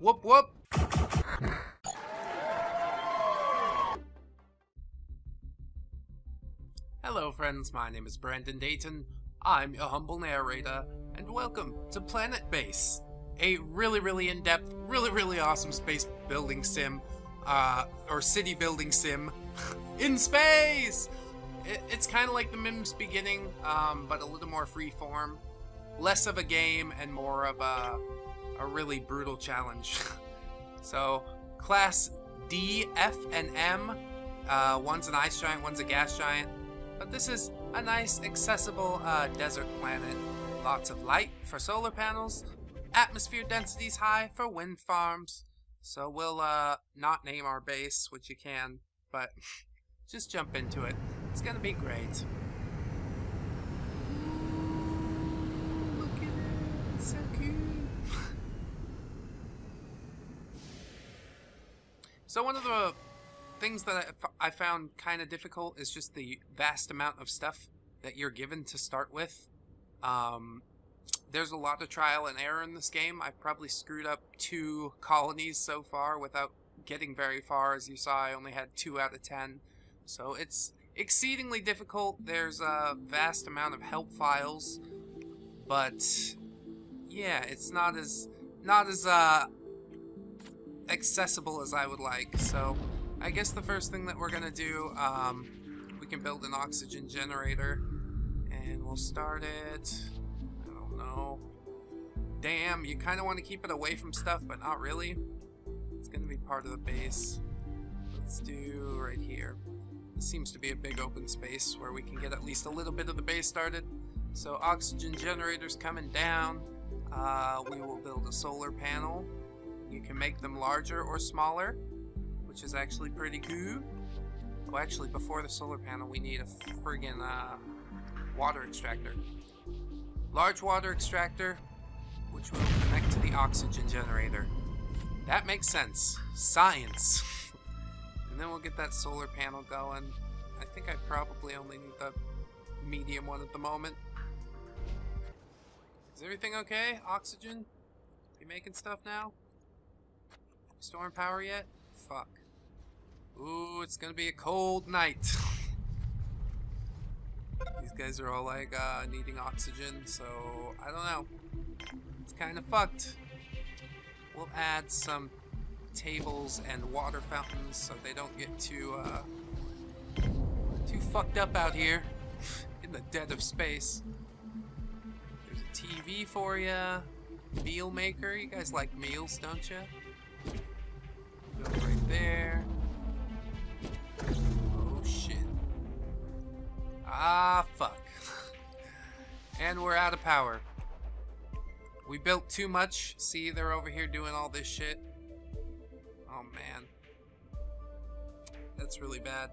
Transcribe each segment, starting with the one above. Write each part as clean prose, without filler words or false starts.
Whoop whoop. Hello friends, my name is Brandon Dayton, I'm your humble narrator, and welcome to Planetbase, a really in-depth, really awesome space building sim, or city building sim, in space! It's kind of like the MIMS beginning, but a little more free form, less of a game and more of a really brutal challenge. So, class D, F, and M, one's an ice giant, one's a gas giant, but this is a nice, accessible desert planet. Lots of light for solar panels, atmosphere density's high for wind farms. So we'll not name our base, which you can, but just jump into it. It's gonna be great. Ooh, look at it, it's so cute. So one of the things that I found kind of difficult is just the vast amount of stuff that you're given to start with. There's a lot of trial and error in this game. I've probably screwed up 2 colonies so far without getting very far. As you saw, I only had 2 out of 10. So it's exceedingly difficult. There's a vast amount of help files, but yeah, it's not as accessible as I would like. So I guess the first thing that we're gonna do, we can build an oxygen generator, and we'll start it, I don't know. Damn, you kinda wanna keep it away from stuff, but not really. It's gonna be part of the base. Let's do right here. This seems to be a big open space where we can get at least a little bit of the base started. So oxygen generators coming down. We will build a solar panel. You can make them larger or smaller, which is actually pretty cool. Oh, actually, before the solar panel, we need a friggin' water extractor. Large water extractor, which will connect to the oxygen generator. That makes sense. Science. And then we'll get that solar panel going. I think I probably only need the medium one at the moment. Is everything okay? Oxygen? You making stuff now? Storing power yet? Fuck. Ooh, it's gonna be a cold night. These guys are all like needing oxygen, so I don't know. It's kind of fucked. We'll add some tables and water fountains so they don't get too fucked up out here in the dead of space. There's a TV for ya. Meal maker. You guys like meals, don't ya? Right there. Oh shit. Ah, fuck. And we're out of power. We built too much. See, they're over here doing all this shit. Oh man. That's really bad.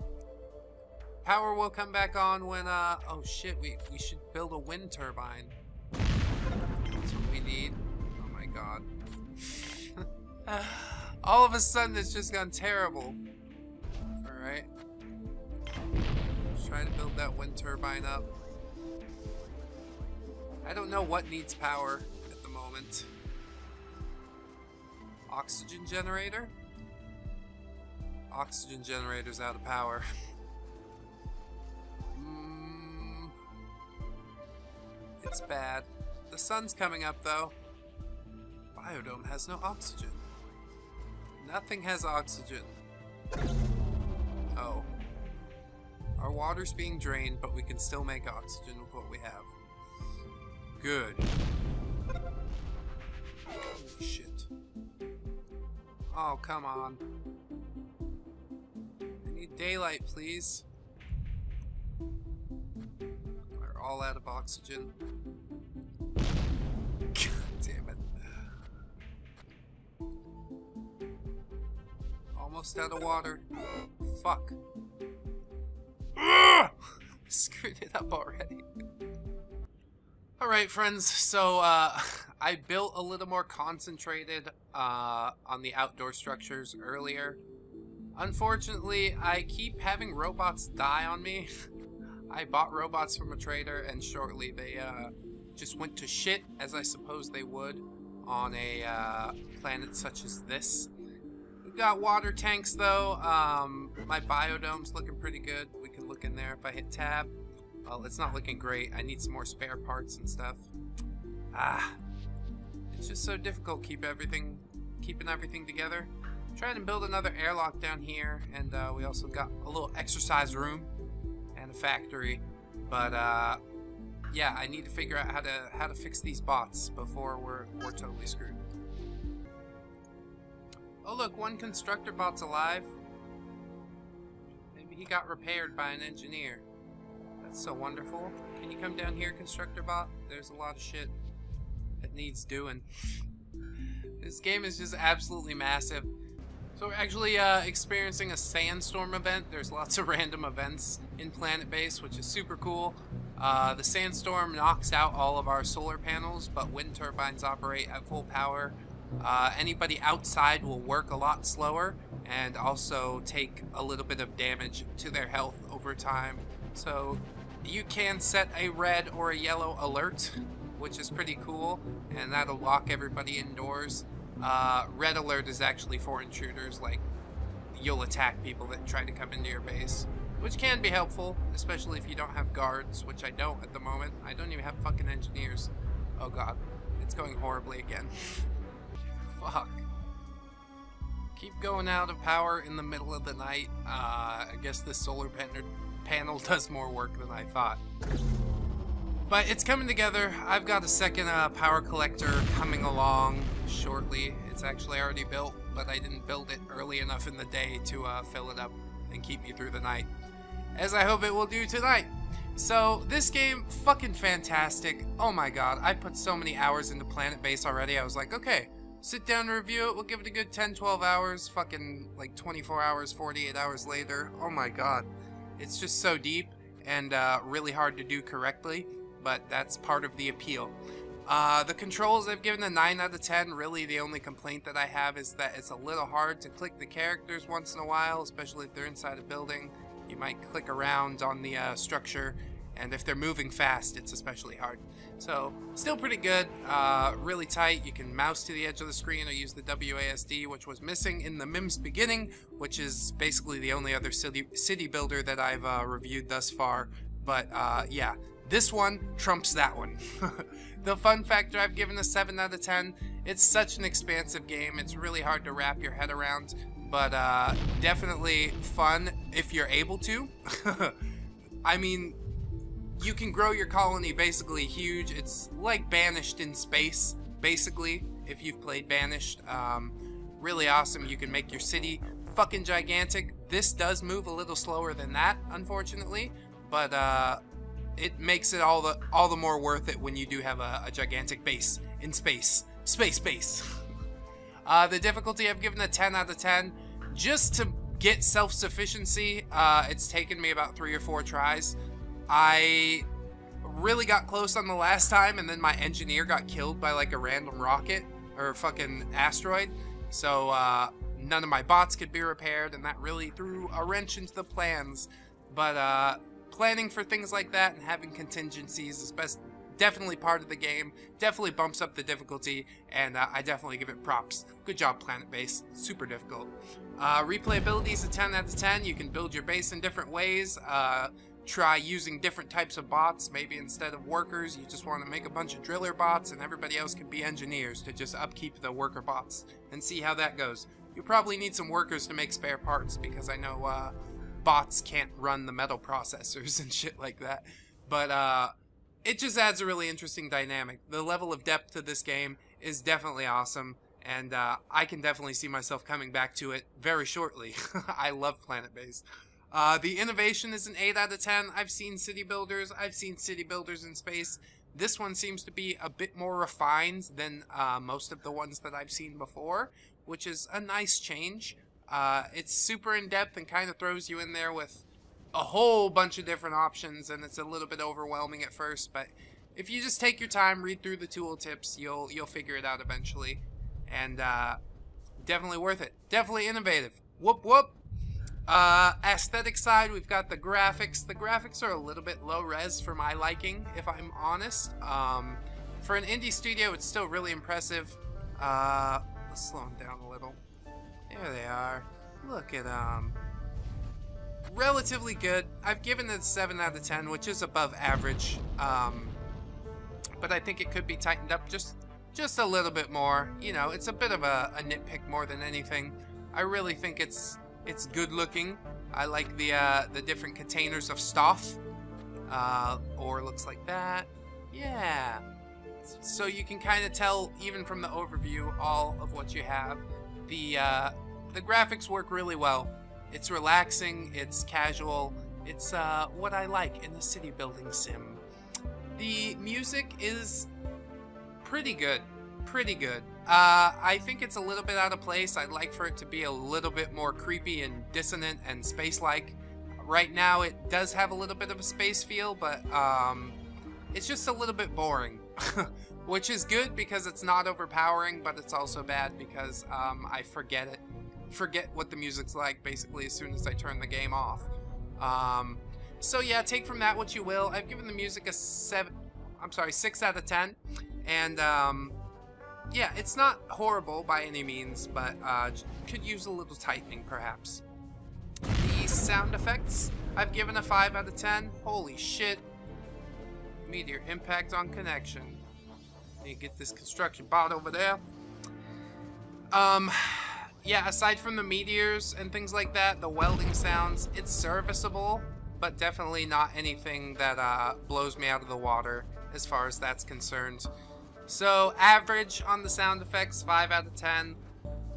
Power will come back on when, oh shit, we should build a wind turbine. That's what we need. Oh my god. All of a sudden, it's just gone terrible. Alright. Let's try to build that wind turbine up. I don't know what needs power at the moment. Oxygen generator? Oxygen generator's out of power. It's bad. The sun's coming up, though. Biodome has no oxygen. Nothing has oxygen. Oh. Our water's being drained, but we can still make oxygen with what we have. Good. Holy shit. Oh, come on. I need daylight, please. We're all out of oxygen. Almost out of water. Fuck. Screwed it up already. Alright friends, so I built a little more concentrated on the outdoor structures earlier. Unfortunately, I keep having robots die on me. I bought robots from a trader and shortly they just went to shit, as I suppose they would. on a planet such as this. We've got water tanks though. My biodome's looking pretty good. We can look in there if I hit tab. Well, it's not looking great. I need some more spare parts and stuff. It's just so difficult keeping everything together. Trying to build another airlock down here, and we also got a little exercise room and a factory. But yeah, I need to figure out how to fix these bots before we're totally screwed. Oh look, one constructor bot's alive. Maybe he got repaired by an engineer. That's so wonderful. Can you come down here, constructor bot? There's a lot of shit that needs doing. This game is just absolutely massive. So we're actually experiencing a sandstorm event. There's lots of random events in Planetbase, which is super cool. The sandstorm knocks out all of our solar panels, but wind turbines operate at full power. Anybody outside will work a lot slower and also take a little bit of damage to their health over time. So you can set a red or a yellow alert, which is pretty cool, and that'll lock everybody indoors. Red alert is actually for intruders, like you'll attack people that try to come into your base, which can be helpful, especially if you don't have guards, which I don't at the moment. I don't even have fucking engineers. Oh god, it's going horribly again. Fuck. Keep going out of power in the middle of the night. I guess this solar panel does more work than I thought. But it's coming together. I've got a second power collector coming along shortly. It's actually already built, but I didn't build it early enough in the day to fill it up and keep me through the night, as I hope it will do tonight. So this game, fucking fantastic. Oh my god, I put so many hours into Planetbase already. I was like, okay, sit down and review it. We'll give it a good 10-12 hours. Fucking like 24 hours, 48 hours later. Oh my god, it's just so deep and really hard to do correctly. But that's part of the appeal. The controls I've given a 9 out of 10. Really the only complaint that I have is that it's a little hard to click the characters once in a while, especially if they're inside a building. You might click around on the structure, and if they're moving fast, it's especially hard. So, still pretty good, really tight. You can mouse to the edge of the screen or use the WASD, which was missing in the MIMS beginning, which is basically the only other city builder that I've reviewed thus far. But yeah. This one trumps that one. The fun factor I've given a 7 out of 10. It's such an expansive game. It's really hard to wrap your head around, but definitely fun if you're able to. I mean, you can grow your colony basically huge. It's like Banished in space, basically, if you've played Banished. Really awesome. You can make your city fucking gigantic. This does move a little slower than that, unfortunately, but it makes it all the more worth it when you do have a gigantic base in space. Space base. The difficulty I've given a 10 out of 10. Just to get self-sufficiency, it's taken me about 3 or 4 tries. I really got close on the last time, and then my engineer got killed by like a random rocket or fucking asteroid. So none of my bots could be repaired, and that really threw a wrench into the plans. But planning for things like that and having contingencies is definitely part of the game. Definitely bumps up the difficulty, and I definitely give it props. Good job, Planetbase. Super difficult. Replayability is a 10 out of 10. You can build your base in different ways. Try using different types of bots. Maybe instead of workers, you just want to make a bunch of driller bots, and everybody else can be engineers to just upkeep the worker bots and see how that goes. You probably need some workers to make spare parts, because I know bots can't run the metal processors and shit like that, but it just adds a really interesting dynamic. The level of depth to this game is definitely awesome, and I can definitely see myself coming back to it very shortly. I love Planetbase. The innovation is an 8 out of 10. I've seen city builders in space. This one seems to be a bit more refined than most of the ones that I've seen before, which is a nice change. It's super in-depth and kind of throws you in there with a whole bunch of different options, and it's a little bit overwhelming at first, but if you just take your time, read through the tooltips, you'll figure it out eventually, and definitely worth it. Definitely innovative. Whoop whoop! Aesthetic side, we've got the graphics. The graphics are a little bit low-res for my liking, if I'm honest. For an indie studio, it's still really impressive. Let's slow them down a little. There they are. Look at them. Relatively good. I've given it a 7 out of 10, which is above average. But I think it could be tightened up just a little bit more. You know, it's a bit of a nitpick more than anything. I really think it's good looking. I like the different containers of stuff. Or looks like that. Yeah. So you can kind of tell, even from the overview, all of what you have. The graphics work really well. It's relaxing, it's casual, it's what I like in the city building sim. The music is pretty good, pretty good. I think it's a little bit out of place. I'd like for it to be a little bit more creepy and dissonant and space-like. Right now it does have a little bit of a space feel, but it's just a little bit boring. Which is good because it's not overpowering, but it's also bad because I forget what the music's like basically as soon as I turn the game off. So yeah, take from that what you will. I've given the music a 6 out of 10, and yeah, it's not horrible by any means, but could use a little tightening perhaps. The sound effects, I've given a 5 out of 10. Holy shit. Meteor impact on connection. You get this construction bot over there. Yeah, aside from the meteors and things like that, the welding sounds, it's serviceable, but definitely not anything that blows me out of the water as far as that's concerned. So, average on the sound effects, 5 out of 10.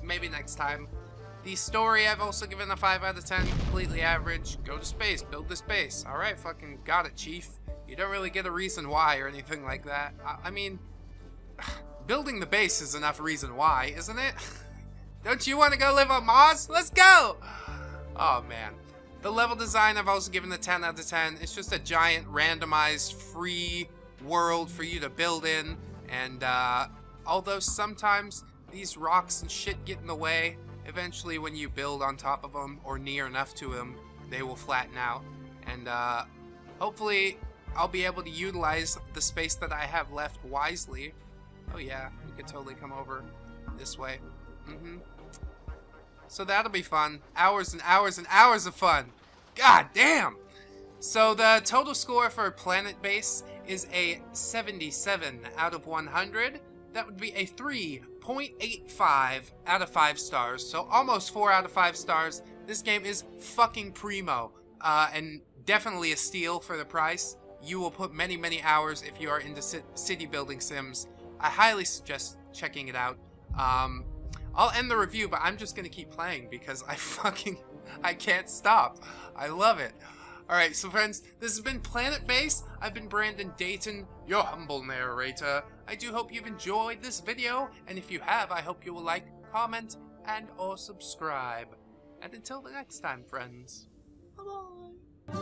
Maybe next time. The story, I've also given a 5 out of 10. Completely average. Go to space. Build this base. Alright, fucking got it, chief. You don't really get a reason why or anything like that. I mean, building the base is enough reason why, isn't it? Don't you want to go live on Mars? Let's go! Oh, man. The level design I've also given a 10 out of 10. It's just a giant, randomized, free world for you to build in. And, although sometimes these rocks and shit get in the way, eventually when you build on top of them or near enough to them, they will flatten out. And, hopefully I'll be able to utilize the space that I have left wisely. Oh, yeah. You could totally come over this way. Mm-hmm. So that'll be fun. Hours and hours and hours of fun. God damn! So the total score for Planetbase is a 77 out of 100. That would be a 3.85 out of 5 stars. So almost 4 out of 5 stars. This game is fucking primo. And definitely a steal for the price. You will put many, many hours if you are into city building sims. I highly suggest checking it out. I'll end the review, but I'm just going to keep playing because I can't stop. I love it. Alright, so friends, this has been Planetbase. I've been Brandon Dayton, your humble narrator. I do hope you've enjoyed this video, and if you have, I hope you will like, comment, and or subscribe. And until the next time, friends, bye-bye.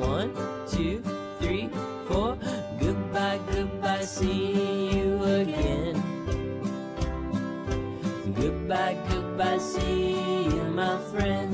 1, 2, 3, 4, goodbye, goodbye, see you again. Goodbye, goodbye, see you, my friend.